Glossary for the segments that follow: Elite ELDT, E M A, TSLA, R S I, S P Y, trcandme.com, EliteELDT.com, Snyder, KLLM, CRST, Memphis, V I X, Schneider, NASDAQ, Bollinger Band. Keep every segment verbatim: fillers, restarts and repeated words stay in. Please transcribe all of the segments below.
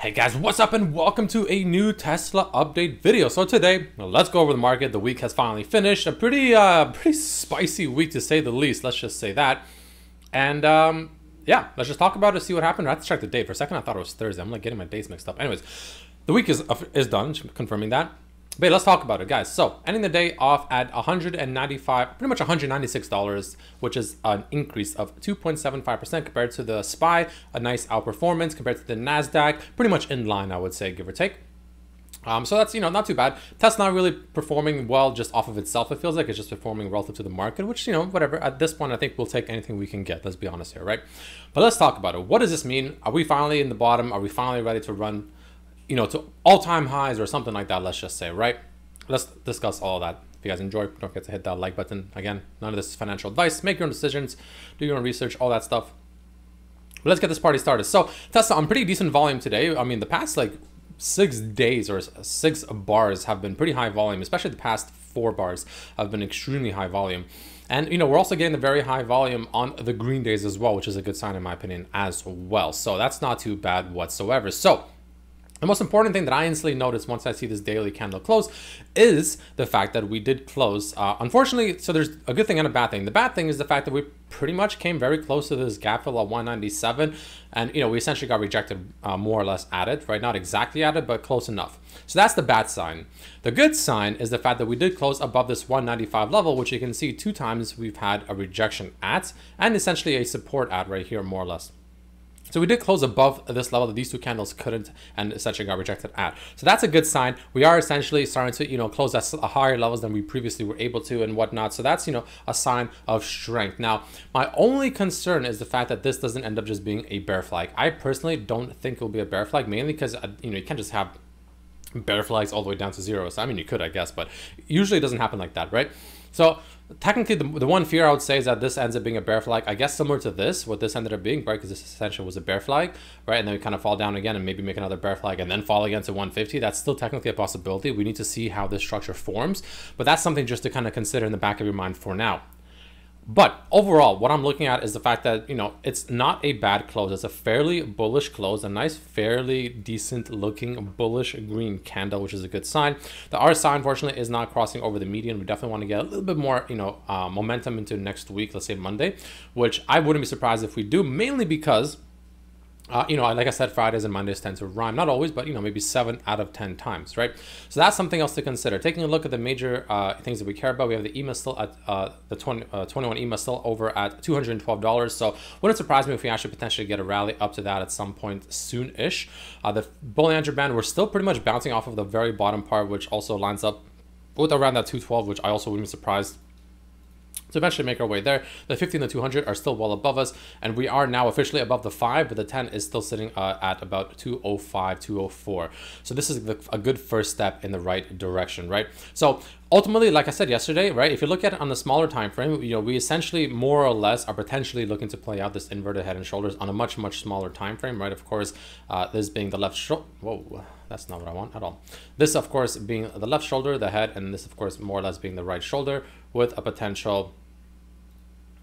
Hey guys, what's up and welcome to a new Tesla update video. So today, let's go over the market. The week has finally finished. A pretty uh, pretty spicy week to say the least. Let's just say that. And um, yeah, let's just talk about it, see what happened. I have to check the date. For a second, I thought it was Thursday. I'm like getting my dates mixed up. Anyways, the week is, is done, confirming that. But let's talk about it, guys. So ending the day off at one hundred ninety-five dollars, pretty much one hundred ninety-six dollars, which is an increase of two point seven five percent compared to the S P Y, a nice outperformance compared to the NASDAQ, pretty much in line, I would say, give or take. Um, so that's, you know, not too bad. Tesla really performing well just off of itself. It feels like it's just performing relative to the market, which, you know, whatever. At this point, I think we'll take anything we can get. Let's be honest here, right? But let's talk about it. What does this mean? Are we finally in the bottom? Are we finally ready to run, you know, to all-time highs or something like that, let's just say, right? Let's discuss all of that. If you guys enjoy, don't forget to hit that like button. Again, none of this is financial advice. Make your own decisions, do your own research, all that stuff. But let's get this party started. So Tesla on pretty decent volume today. I mean, the past like six days or six bars have been pretty high volume, especially the past four bars have been extremely high volume. And, you know, we're also getting the very high volume on the green days as well, which is a good sign in my opinion as well. So that's not too bad whatsoever. So the most important thing that I instantly notice once I see this daily candle close is the fact that we did close. Uh, unfortunately, so there's a good thing and a bad thing. The bad thing is the fact that we pretty much came very close to this gap fill at one ninety-seven. And, you know, we essentially got rejected uh, more or less at it, right? Not exactly at it, but close enough. So that's the bad sign. The good sign is the fact that we did close above this one ninety-five level, which you can see two times we've had a rejection at and essentially a support at right here, more or less. So we did close above this level that these two candles couldn't and essentially got rejected at. So that's a good sign. We are essentially starting to, you know, close at higher levels than we previously were able to and whatnot. So that's, you know, a sign of strength. Now, my only concern is the fact that this doesn't end up just being a bear flag. I personally don't think it'll be a bear flag, mainly because, you know, you can't just have bear flags all the way down to zero. So, I mean, you could, I guess, but usually it doesn't happen like that, right? So technically, the, the one fear I would say is that this ends up being a bear flag, I guess similar to this, what this ended up being, right? Because this essentially was a bear flag, right? And then we kind of fall down again and maybe make another bear flag and then fall again to one fifty. That's still technically a possibility. We need to see how this structure forms, but that's something just to kind of consider in the back of your mind for now. But overall, what I'm looking at is the fact that, you know, it's not a bad close. It's a fairly bullish close, a nice, fairly decent looking bullish green candle, which is a good sign. The R S I, unfortunately, is not crossing over the median. We definitely want to get a little bit more, you know, uh, momentum into next week, let's say Monday, which I wouldn't be surprised if we do, mainly because, Uh, you know, like I said, Fridays and Mondays tend to rhyme. Not always, but, you know, maybe seven out of ten times, right? So that's something else to consider. Taking a look at the major uh, things that we care about, we have the E M A still at, uh, the twenty, uh, twenty-one E M A still over at two hundred twelve dollars. So wouldn't surprise me if we actually potentially get a rally up to that at some point soon-ish. Uh, the Bollinger Band, we're still pretty much bouncing off of the very bottom part, which also lines up with around that two twelve, which I also wouldn't be surprised to eventually make our way there. The fifty and the two hundred are still well above us, and we are now officially above the five, but the ten is still sitting uh, at about two oh five, two oh four. So this is the, a good first step in the right direction, right? So ultimately, like I said yesterday, right, if you look at it on the smaller time frame, you know, we essentially more or less are potentially looking to play out this inverted head and shoulders on a much, much smaller time frame, right? Of course, uh, this being the left shoulder. Whoa, that's not what I want at all. This, of course, being the left shoulder, the head, and this, of course, more or less being the right shoulder with a potential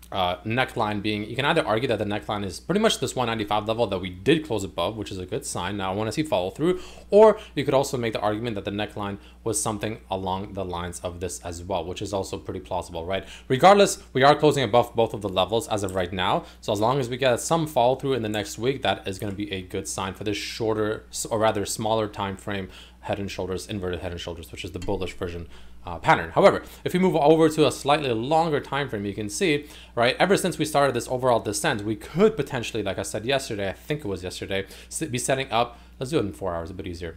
uh, neckline being, you can either argue that the neckline is pretty much this one ninety-five level that we did close above, which is a good sign. Now I want to see follow through, or you could also make the argument that the neckline was something along the lines of this as well, which is also pretty plausible, right? Regardless, we are closing above both of the levels as of right now. So as long as we get some follow through in the next week, that is going to be a good sign for this shorter or rather smaller time frame head and shoulders, inverted head and shoulders, which is the bullish version uh, pattern. However, if we move over to a slightly longer time frame, you can see, right, ever since we started this overall descent, we could potentially, like I said yesterday, I think it was yesterday, be setting up, let's do it in four hours, a bit easier.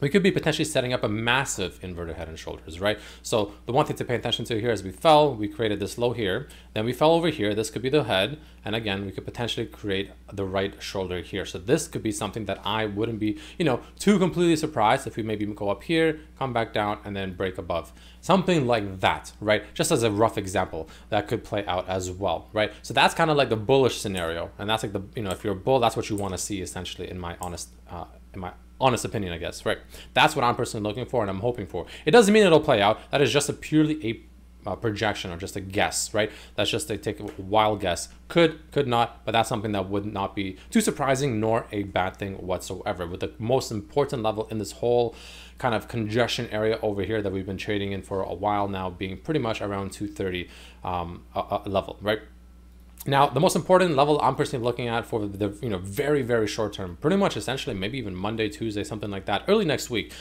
We could be potentially setting up a massive inverted head and shoulders, right? So the one thing to pay attention to here is we fell, we created this low here, then we fell over here, this could be the head, and again, we could potentially create the right shoulder here. So this could be something that I wouldn't be, you know, too completely surprised if we maybe go up here, come back down, and then break above. Something like that, right? Just as a rough example, that could play out as well, right? So that's kind of like the bullish scenario, and that's like the, you know, if you're a bull, that's what you want to see essentially in my honest, uh, in my honest opinion, I guess, right? That's what I'm personally looking for and I'm hoping for. It doesn't mean it'll play out. That is just a purely a uh, projection or just a guess, right? That's just a take a wild guess. Could, could not, but that's something that would not be too surprising nor a bad thing whatsoever. With the most important level in this whole kind of congestion area over here that we've been trading in for a while now being pretty much around two thirty um, a, a level, right? Now, the most important level I'm personally looking at for the you know very, very short term, pretty much essentially maybe even Monday, Tuesday, something like that, early next week,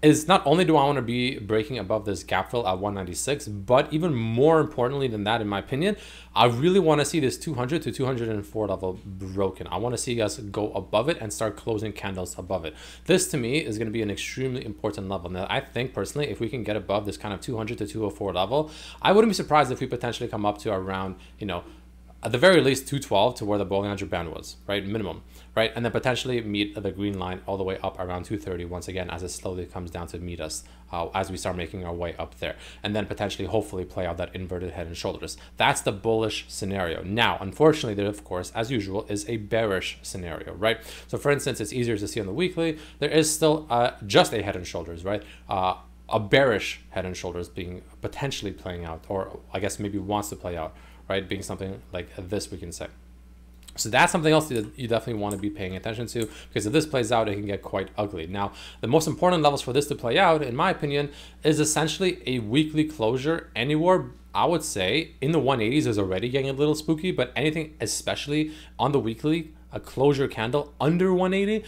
is not only do I want to be breaking above this gap fill at one ninety-six, but even more importantly than that, in my opinion, I really want to see this two hundred to two hundred four level broken. I want to see us go above it and start closing candles above it. This to me is going to be an extremely important level. Now, I think personally, if we can get above this kind of two hundred to two oh four level, I wouldn't be surprised if we potentially come up to around, you know, at the very least two twelve to where the Bollinger Band band was, right? Minimum, right? And then potentially meet the green line all the way up around two thirty once again as it slowly comes down to meet us uh, as we start making our way up there. And then potentially hopefully play out that inverted head and shoulders. That's the bullish scenario. Now, unfortunately, there of course, as usual, is a bearish scenario, right? So for instance, it's easier to see on the weekly. There is still uh, just a head and shoulders, right? Uh, a bearish head and shoulders being potentially playing out, or I guess maybe wants to play out, right? Being something like this, we can say. So that's something else that you definitely want to be paying attention to, because if this plays out, it can get quite ugly. Now, the most important levels for this to play out, in my opinion, is essentially a weekly closure anywhere. I would say in the one eighties is already getting a little spooky, but anything, especially on the weekly, a closure candle under one eighty,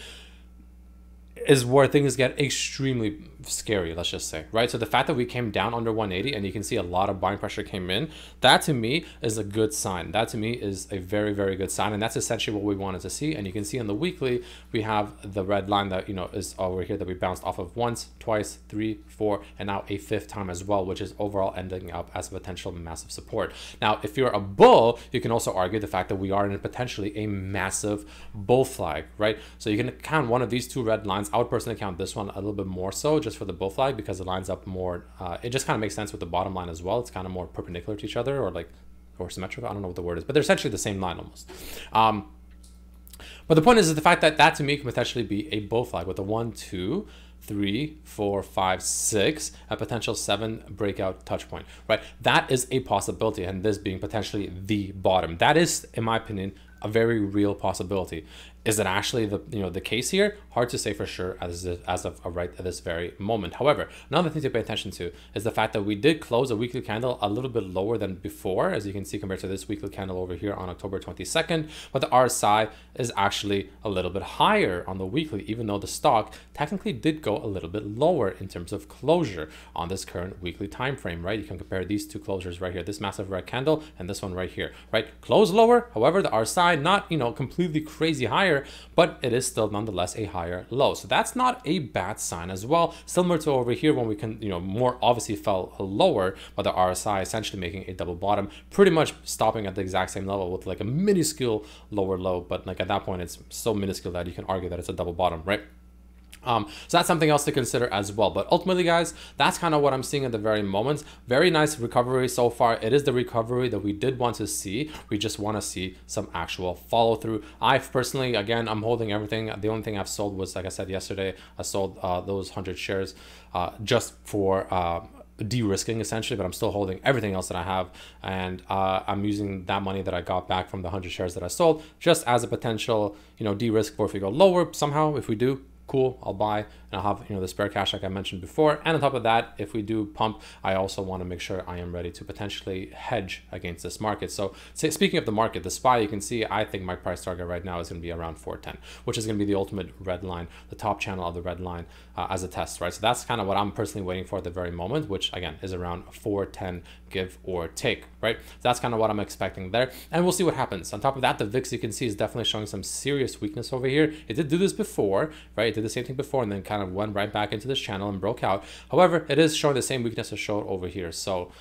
is where things get extremely scary, let's just say, right? So the fact that we came down under one eighty and you can see a lot of buying pressure came in, that to me is a good sign. That to me is a very, very good sign. And that's essentially what we wanted to see. And you can see on the weekly, we have the red line that, you know, is over here that we bounced off of once, twice, three, four, and now a fifth time as well, which is overall ending up as a potential massive support. Now, if you're a bull, you can also argue the fact that we are in potentially a massive bull flag, right? So you can count one of these two red lines. I would personally count this one a little bit more so just for the bull flag because it lines up more. Uh, it just kind of makes sense with the bottom line as well. It's kind of more perpendicular to each other or like or symmetrical. I don't know what the word is, but they're essentially the same line almost. Um, but the point is, is the fact that that to me can potentially be a bull flag with a one, two, three, four, five, six, a potential seven breakout touch point, right? That is a possibility, and this being potentially the bottom. That is, in my opinion, a very real possibility. Is it actually the you know the case here? Hard to say for sure as of, as of right at this very moment. However, another thing to pay attention to is the fact that we did close a weekly candle a little bit lower than before, as you can see compared to this weekly candle over here on October twenty-second, but the R S I is actually a little bit higher on the weekly, even though the stock technically did go a little bit lower in terms of closure on this current weekly time frame, right? You can compare these two closures right here, this massive red candle and this one right here, right? Close lower, however, the R S I not you know completely crazy higher, but it is still nonetheless a higher low. So that's not a bad sign as well. Similar to over here when we can, you know, more obviously fell lower, but the R S I essentially making a double bottom, pretty much stopping at the exact same level with like a minuscule lower low. But like at that point, it's so minuscule that you can argue that it's a double bottom, right? Um, so that's something else to consider as well. But ultimately, guys, that's kind of what I'm seeing at the very moment. Very nice recovery so far. It is the recovery that we did want to see. We just want to see some actual follow through. I've personally, again, I'm holding everything. The only thing I've sold was, like I said yesterday, I sold uh, those one hundred shares uh, just for uh, de-risking essentially, but I'm still holding everything else that I have. And uh, I'm using that money that I got back from the one hundred shares that I sold just as a potential, you know, de-risk for if we go lower somehow, if we do. Cool, I'll buy and I'll have you know the spare cash like I mentioned before, and on top of that, if we do pump, I also want to make sure I am ready to potentially hedge against this market. So say, speaking of the market, the S P Y, you can see I think my price target right now is going to be around four ten, which is going to be the ultimate red line, the top channel of the red line uh, as a test, right? So that's kind of what I'm personally waiting for at the very moment, which again is around four ten, give or take, right? So that's kind of what I'm expecting there, and we'll see what happens. On top of that, the V I X, you can see, is definitely showing some serious weakness over here. It did do this before, right? Did the same thing before and then kind of went right back into this channel and broke out. However, it is showing the same weakness as showed over here. So,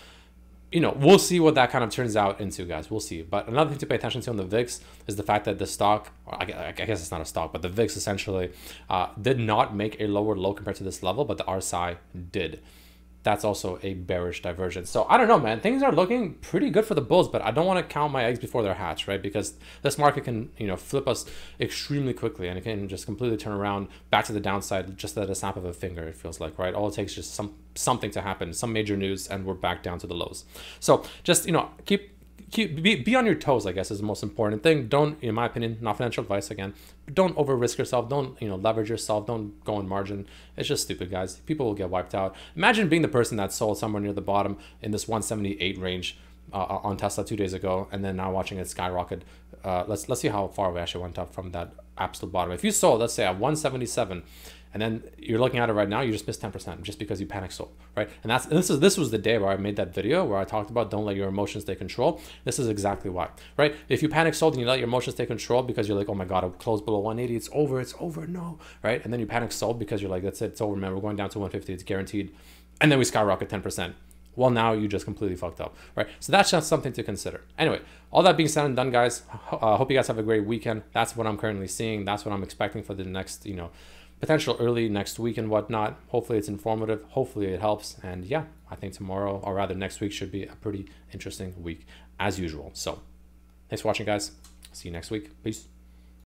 you know, we'll see what that kind of turns out into, guys. We'll see. But another thing to pay attention to on the V I X is the fact that the stock, or I guess it's not a stock, but the V I X essentially uh, did not make a lower low compared to this level, but the R S I did. that's also a bearish divergence. So I don't know, man, things are looking pretty good for the bulls, but I don't want to count my eggs before they're hatched, right? Because this market can, you know, flip us extremely quickly, and it can just completely turn around back to the downside just at a snap of a finger, it feels like, right? All it takes is just some something to happen, some major news, and we're back down to the lows. So just, you know, keep Keep, be, be on your toes, I guess, is the most important thing. Don't, in my opinion, not financial advice again, don't over risk yourself. Don't, you know, leverage yourself. Don't go in margin. It's just stupid, guys. People will get wiped out. Imagine being the person that sold somewhere near the bottom in this one seventy-eight range uh, on Tesla two days ago, and then now watching it skyrocket. Uh, let's let's see how far we actually went up from that absolute bottom. If you sold, let's say, at one seventy-seven, and then you're looking at it right now, you just missed ten percent just because you panic sold, right? And that's and this is this was the day where I made that video where I talked about don't let your emotions take control. This is exactly why, right? If you panic sold and you let your emotions take control because you're like, oh my God, I'll close below one eighty, it's over, it's over, no, right? And then you panic sold because you're like, that's it, it's over, man, we're going down to one fifty, it's guaranteed. And then we skyrocket ten percent. Well, now you just completely fucked up, right? So that's just something to consider. Anyway, all that being said and done, guys, I uh, hope you guys have a great weekend. That's what I'm currently seeing. That's what I'm expecting for the next, you know, potential early next week and whatnot. Hopefully it's informative. Hopefully it helps. And yeah, I think tomorrow, or rather next week, should be a pretty interesting week as usual. So thanks for watching, guys. See you next week. Peace.